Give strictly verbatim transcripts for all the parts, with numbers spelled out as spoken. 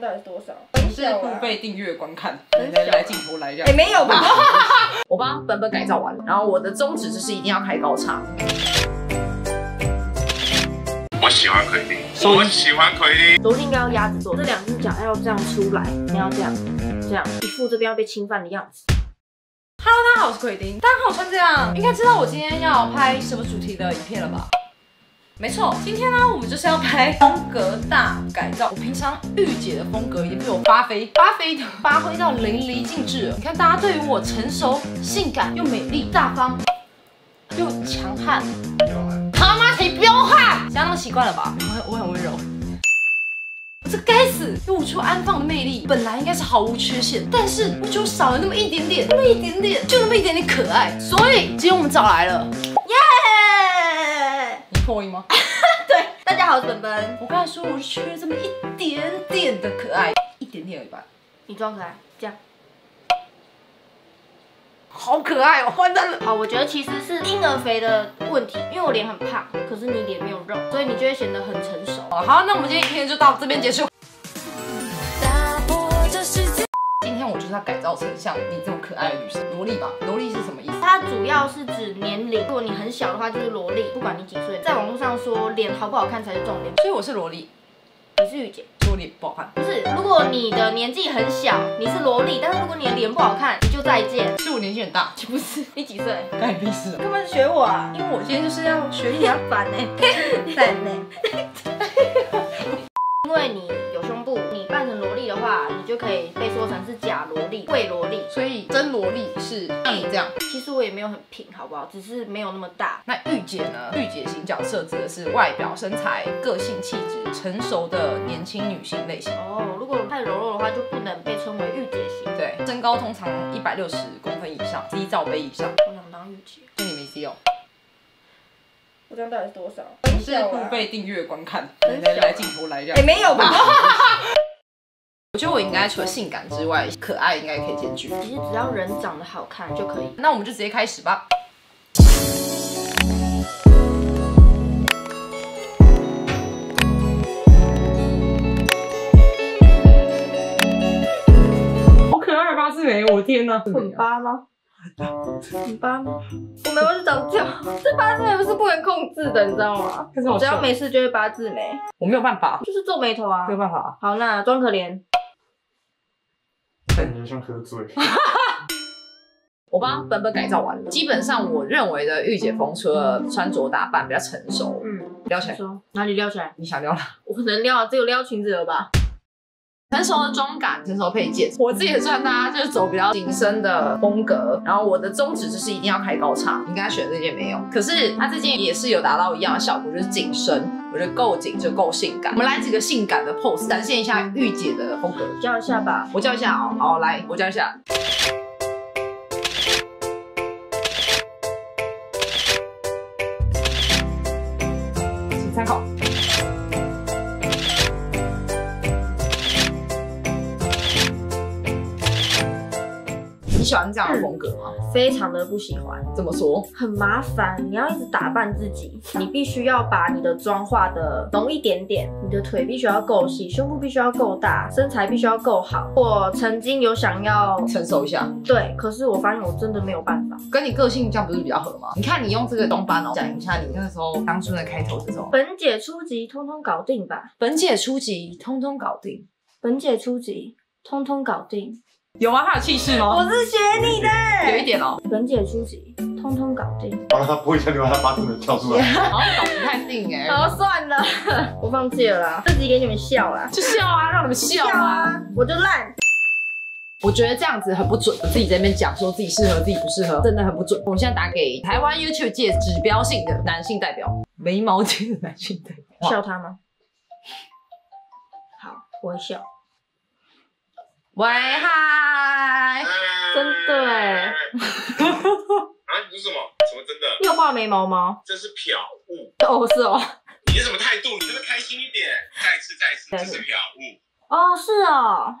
到底是多少？是付费订阅观看。来来，镜头来一下。哎，没有吧？我帮本本改造完了，然后我的宗旨就是一定要开高叉。我喜欢奎丁，我喜欢奎丁。昨天应该要鸭子做，这两只脚要这样出来，你要这样，这样一副这边要被侵犯的样子。 Hello， 大家好，我是奎丁。大家看我穿这样，应该知道我今天要拍什么主题的影片了吧？没错，今天呢，我们就是要拍风格大改造。我平常御姐的风格已经被我发挥、发挥的发挥到淋漓尽致了。你看，大家对于我成熟、性感又美丽、大方又强悍，他妈谁彪悍？大家都习惯了吧？我我很温柔。 这该死！露出安放的魅力，本来应该是毫无缺陷，但是我就少了那么一点点，那么一点点，就那么一点点可爱。所以今天我们找来了，耶！你破音吗？对，大家好，我是本本。我刚才说我是缺了这么一点点的可爱，一点点而已吧。你装可爱，这样。 好可爱哦，完蛋了！好，我觉得其实是婴儿肥的问题，因为我脸很胖，可是你脸没有肉，所以你就会显得很成熟。好，好，那我们今天影片就到这边结束。今天我就是要改造成像你这种可爱的女生，萝莉吧？萝莉是什么意思？它主要是指年龄，如果你很小的话就是萝莉，不管你几岁，在网络上说脸好不好看才是重点，所以我是萝莉。 你是御姐，说脸不好看。不是，如果你的年纪很小，你是萝莉；但是如果你的脸不好看，你就再见。是我年纪很大，不是？你几岁？干你屁事！干嘛学我啊？因为我今天就是要学你啊，反呢，反呢。因为你有胸部，你扮成萝莉的话，你就可以被说成是假萝莉、伪萝莉。所以真萝莉是像你这样。其实我也没有很平，好不好？只是没有那么大。那御姐呢？御姐型角色指的是外表、身材、个性、气质。 成熟的年轻女性类型哦，如果太柔弱的话，就不能被称为御姐型。对，身高通常一百六十公分以上，低罩杯以上。我想当御姐，那你没 C 哦。我这样到底是多少？是付费订阅观看。来来来，镜头来一下。哎，没有吧？我觉得我应该除了性感之外，可爱应该可以兼具。其实只要人长得好看就可以。那我们就直接开始吧。 我天哪，很八吗？很八吗？我眉毛是长这样，这八字眉不是不能控制的，你知道吗？我只要没事就会八字眉，我没有办法，就是皱眉头啊，没有办法。好，那装可怜，感觉像喝醉。我帮本本改造完了，基本上我认为的御姐风，除了穿着打扮比较成熟，嗯，撩起来，哪里撩起来？你想撩了？我能撩，只有撩裙子了吧？ 成熟的妆感，成熟配件。我自己的穿搭就是走比较紧身的风格，然后我的宗旨就是一定要开高叉。你刚才选的这件没有，可是它这件也是有达到一样的效果，就是紧身。我觉得够紧就够性感。我们来几个性感的 pose， 展现一下御姐的风格。叫一下吧，我叫一下哦，好，来，我叫一下。 喜欢这样的风格吗？非常的不喜欢。怎么说？很麻烦，你要一直打扮自己，你必须要把你的妆化的浓一点点，你的腿必须要够细，胸部必须要够大，身材必须要够好。我曾经有想要成熟一下，对，可是我发现我真的没有办法。跟你个性这样不是比较合吗？你看你用这个东班哦，讲一下你那时候当初的开头是什么？本姐初级，通通搞定吧。本姐初级，通通搞定。本姐初级，通通搞定。 有吗？他有气势吗？我是学你的，有一点哦。本姐初级，通通搞定。好了，他不会像你把他八字眉跳出来，好像搞不太定哎。好，算了，我放弃了啦，这集给你们笑啦，就笑啊，让你们笑啊，我就烂。我觉得这样子很不准，我自己在那边讲说自己适合，自己不适合，真的很不准。我现在打给台湾 YouTube 界指标性的男性代表，眉毛界的男性代表，笑他吗？好，我会笑。 喂嗨，真的哎！啊，你是什么？什么真的？你有画眉毛吗？这是漂雾哦，是哦。你是什么态度？你真的开心一点，再次再次，这是漂雾哦，是哦。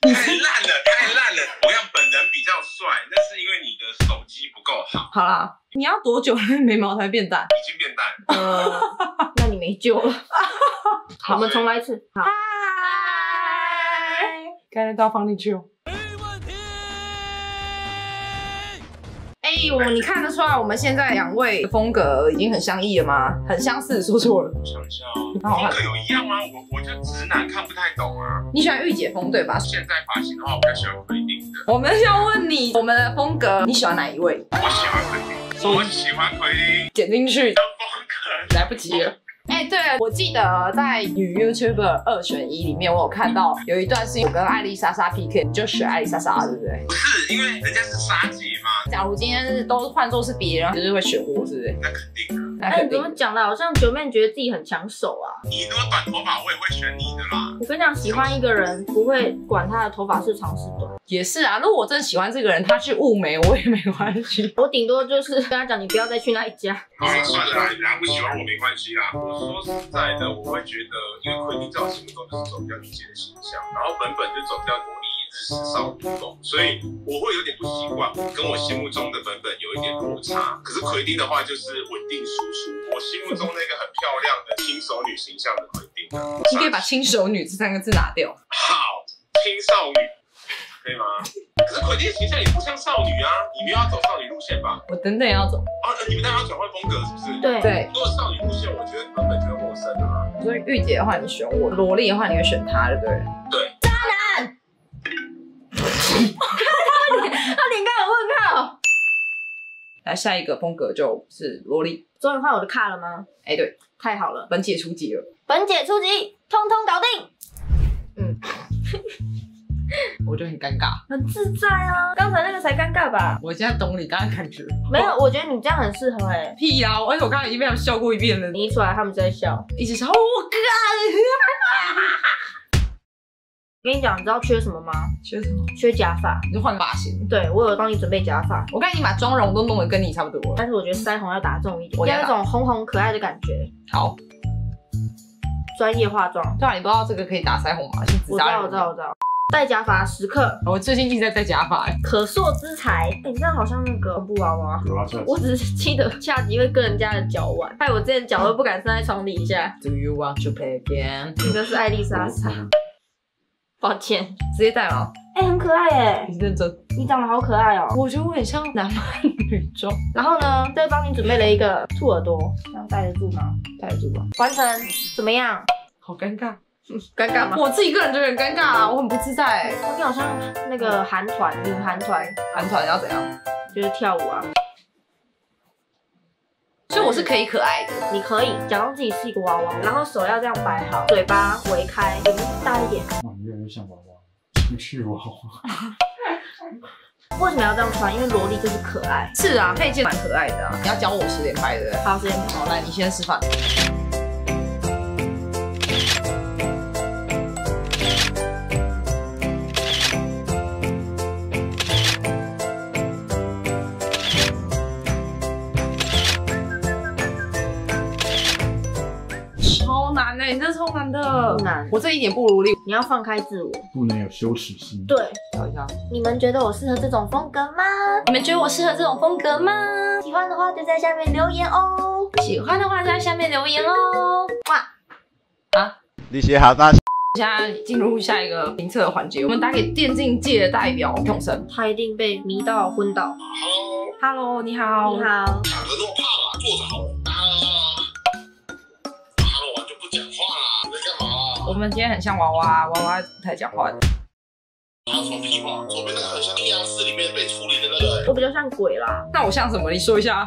太烂了，太烂了！我让本人比较帅，那是因为你的手机不够好。好啦，你要多久眉毛才变淡？已经变淡。呃，那你没救了。我们重来一次。嗨。加拿大房地区哦。没问题。哎、欸，我你看得出来我们现在两位的风格已经很相异了吗？很相似，说错了。我想一下哦，风格有一样吗？我我就直男看不太懂啊。你喜欢御姐风对吧？现在发型的话，我比较喜欢规定的。我们是要问你，我们的风格你喜欢哪一位？我喜欢规定，我喜欢规定，剪进去。 来不及了。哎、欸，对了，我记得在女 YouTuber 二选一里面，我有看到有一段是我跟艾丽莎莎 P K， 你就选艾丽莎莎，对不对？不是，因为人家是莎姐嘛。假如今天是都换作是别人，就是会选我，是不是？那肯定啊。那肯定。哎、欸，你怎么讲的？好像九妹觉得自己很抢手啊。你如果短头发，我也会选你的啦。我跟你讲，喜欢一个人不会管他的头发是长是短。 也是啊，如果我真的喜欢这个人，他去雾眉我也没关系，我顶多就是跟他讲，你不要再去那一家。好了，算了啦，人家不喜欢我没关系啦。我说实在的，我会觉得，因为奎宁在我心目中就是走掉御姐的形象，然后本本就走掉国立日式少女风，所以我会有点不习惯，跟我心目中的本本有一点落差。可是奎宁的话就是稳定输出，我心目中那个很漂亮的轻熟女形象的奎宁。你可以把轻熟女这三个字拿掉。好，轻少女。 可以吗？可是奎丁的形象也不像少女啊，你没有要走少女路线吧？我等等也要走啊、呃！你们当然要转换风格，是不是？对对。如果少女路线，我觉得根本就陌生啊。所以御姐的话，你选我；萝莉的话，你会选她，对不对？对。渣男！他脸，他脸盖有问号。来，下一个风格就是萝莉。终于换我的卡了吗？哎、欸，对，太好了，本姐出击了！本姐出击，通通搞定。嗯。我就很尴尬，很自在啊！刚才那个才尴尬吧？我现在懂你刚刚感觉。没有，我觉得你这样很适合哎、欸。屁啊！而且我刚才已经被他们笑过一遍了。你一出来，他们就在笑，一直笑。我靠！跟你讲，你知道缺什么吗？缺什么？缺假发。你就换发型。对，我有帮你准备假发。我刚才已经把妆容都弄得跟你差不多了。但是我觉得腮红要打中一点，要有一种红红可爱的感觉。好。专业化妆。对啊，你不知道这个可以打腮红吗？是紫砂。我知道，我知道，我知道。 戴假发时刻，我最近一直在戴假发、欸，可塑之才。欸、你这样好像那个恐怖娃娃，我只是记得下集会跟人家的脚玩，害我之前脚都不敢伸在床底下。Do you want to play again？ 这个是艾丽莎莎，抱歉，直接戴毛。哎、欸，很可爱哎、欸，你认真，你长得好可爱哦、喔。我觉得我很像男扮女装。然后呢，再帮你准备了一个兔耳朵，这样戴得住吗？戴得住吧。完成，怎么样？好尴尬。 尴尬吗？我自己个人觉得很尴尬啊，我很不自在、欸。你好像那个韩团，女韩团，韩团要怎样？就是跳舞啊。所以我是可以可爱的，你可以假装自己是一个娃娃，然后手要这样摆好，嘴巴围开，眼睛大一点。哇，你越来越像娃娃，真是娃娃。为什么要这样穿？因为萝莉就是可爱。是啊，配件蛮可爱的啊。你要教我十点拍对不对？好，十点拍。好，来，你先示范。 你这超难的，难，我这一点不如力。你要放开自我，不能有羞耻心。对，等一下，你们觉得我适合这种风格吗？你们觉得我适合这种风格吗？喜欢的话就在下面留言哦。喜欢的话就在下面留言哦。哇，啊，你写好吧。现在进入下一个评测的环节，我们打给电竞界的代表永生，他一定被迷到昏倒。Hello，Hello， 你好，你好。躺着都怕了，坐着好了。 我们今天很像娃娃，娃娃不太讲话的。他说屁话，左边那个很像阴阳师里面被处理的那个。我比较像鬼啦。那我像什么？你说一下。像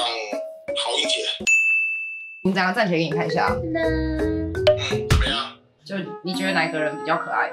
好英姐。我们两个站起来给你看一下。嗯，怎么样？就你觉得哪个人比较可爱？哪个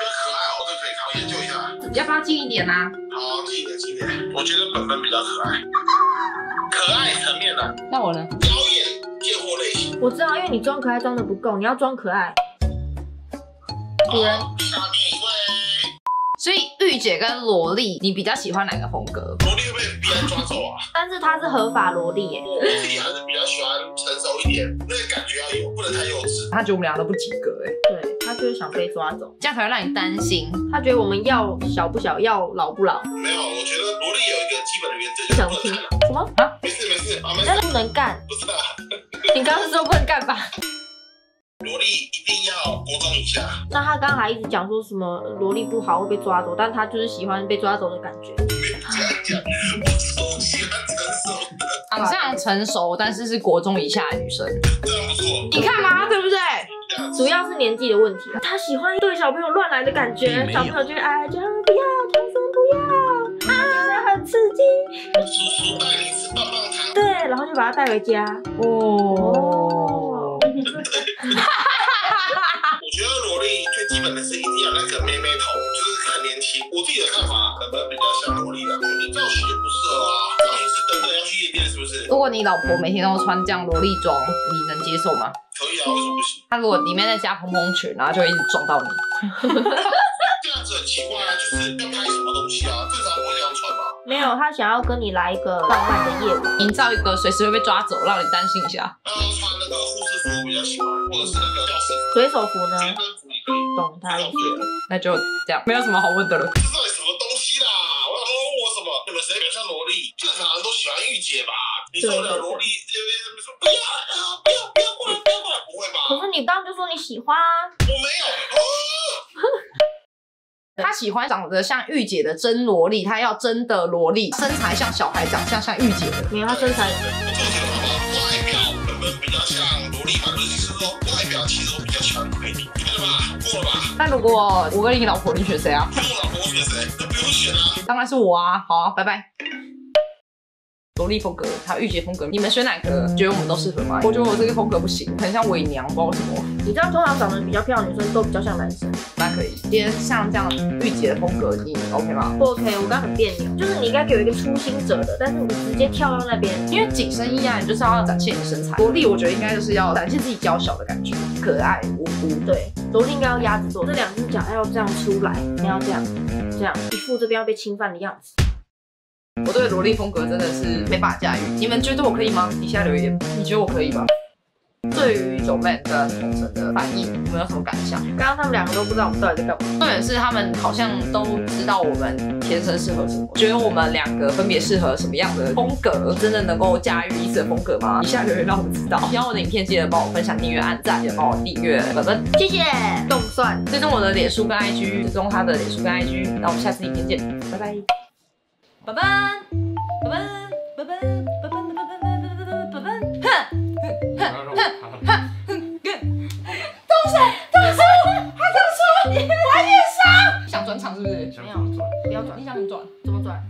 比较可爱？我对北朝研究一下。你要不要近一点啊？好，近一点，近一点。我觉得本本比较可爱。可爱层面的。那我呢？妖艳。 我知道，因为你装可爱装的不够，你要装可爱。主人，下面一位。所以御姐跟萝莉，你比较喜欢哪个风格？萝莉会被别人抓走啊？但是她是合法萝莉耶。我自己还是比较喜欢成熟一点，那个感觉要有，不能太幼稚。她觉得我们俩都不及格哎。对，她就是想被抓走，这样才会让你担心。她觉得我们要小不小，要老不老。没有，我觉得萝莉有一个基本的原则，就是不能干。什么啊？没事没事啊，没事。不能干。不是啊。 你刚刚是说不能干吧？萝莉一定要国中以下。那他刚才一直讲说什么萝莉不好会被抓走，但他就是喜欢被抓走的感觉。没有这样讲，我超喜欢成熟的，长相成熟，但是是国中以下的女生。这样不错，你看嘛，对不对？主要是年纪的问题，他喜欢对小朋友乱来的感觉，小朋友就哎，就不要，唐僧不要，啊，很刺激。叔叔带你吃棒棒糖。对，然后就把他带回家。哦。我觉得萝莉最基本的是一定要那个妹妹头，就是很年轻。我自己的看法可能比较像萝莉的，你造型就不适合啊，造型是等等要去夜店是不是？如果你老婆每天都穿这样萝莉装，你能接受吗？可以啊，为什么不行？他如果里面再加蓬蓬裙，然后就一直撞到你。这样子很奇怪啊，就是要拍什么东西啊？正常不会这样穿吧？没有，他想要跟你来一个浪漫的夜晚，营造一个随时会被抓走，让你担心一下。那要穿那个护士服我比较喜欢，或者是那个教师服。水手服呢？学生服也可以。懂他意思了，那就这样，没有什么好问的了。这到底什么东西啦？我要问我什么？你们谁比较像萝莉？正常人都喜欢御姐吧？你受得了萝莉？你说不要啊，不要不要过来，不要过来，不会吧？可是你刚刚就说你喜欢啊。我没有。哦他喜欢长得像御姐的真萝莉，他要真的萝莉，身材像小孩，长相像御姐的。没有，他身材。外表可能比较像萝莉吧，就是说外表其实我比较喜欢闺蜜，对吧？过了吧？那如果我跟你老婆，你选谁啊？跟我老婆，我选谁？都不用选啊。当然是我啊！好啊，拜拜。萝莉风格，还有御姐风格，你们选哪个？觉得我们都适合吗？我觉得我这个风格不行，很像伪娘，不知道什么。你知道，通常长得比较漂亮的女生都比较像男生。那可以，今天像这样御姐的风格，你 OK 吗？不 OK， 我刚很别扭。就是你应该给我一个初心者的，但是你直接跳到那边，因为紧身衣啊，你就是要展现你身材。萝莉我觉得应该就是要展现自己娇小的感觉，可爱无辜。对，萝莉应该要鸭子做，这两只脚要这样出来，你要这样，这样一副这边要被侵犯的样子。我对萝莉风格真的是没办法驾驭，你们觉得我可以吗？底下留言，你觉得我可以吗？对于九妹跟同城的反应，你们有什么感想？刚刚他们两个都不知道我们到底在干嘛，重点是他们好像都知道我们天生适合什么，觉得我们两个分别适合什么样的风格，真的能够驾驭彼此的风格吗？底下留言让我们知道。喜欢我的影片，记得帮我分享、订阅、按赞，也帮我订阅本本，谢谢。动算，追踪我的脸书跟 I G， 追踪他的脸书跟 I G， 那我们下次影片见，拜拜。拜拜，拜拜，拜拜，拜拜，拜拜，拜拜，哼，哼，哼，哼，哼，哼，动手，动手，他动手，你玩夜杀，想转场是不是？没有，不要转，你想怎么转？怎么转？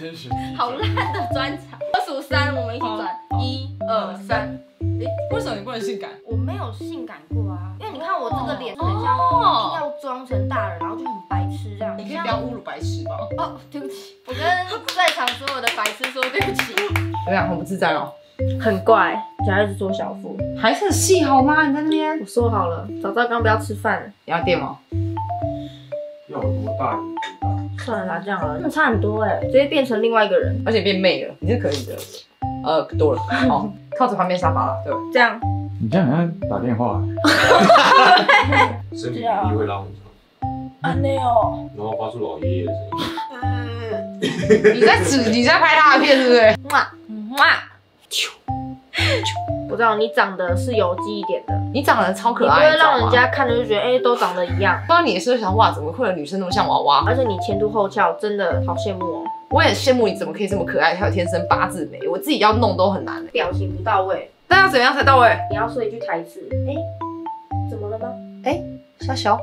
真是好烂的转场。二数三，我们一起转，一二三。哎，为什么你不能性感？我没有性感过啊，因为你看我这个脸就很像，一定要装成大人，然后就很白痴这样。你可以不要侮辱白痴吧。哦，对不起。我跟在场所有的白痴说对不起，你们俩很不自在哦，很怪，假一直做小腹，还是很细好吗？你在那边，我说好了，早知道刚不要吃饭了，你要垫吗？要多大？算了啦，这样好了，那差很多哎，直接变成另外一个人，而且变媚了，你是可以的，呃，多了，好，靠着旁边沙发了，对，这样，你这样好像打电话，身体力会拉很长，安内哦，然后发出老爷爷的声音。你在指你在拍他的片是不是？哇哇！我知道你长得是有记忆点的，你长得超可爱，你不会让人家看着就觉得哎、欸、都长得一样。不然你也是想哇，怎么会有女生那么像娃娃？而且你前凸后翘，真的好羡慕哦。我也羡慕你怎么可以这么可爱，还有天生八字眉，我自己要弄都很难。表情不到位，那要怎么样才到位？你要说一句台词，哎、欸，怎么了吗？哎、欸，小小。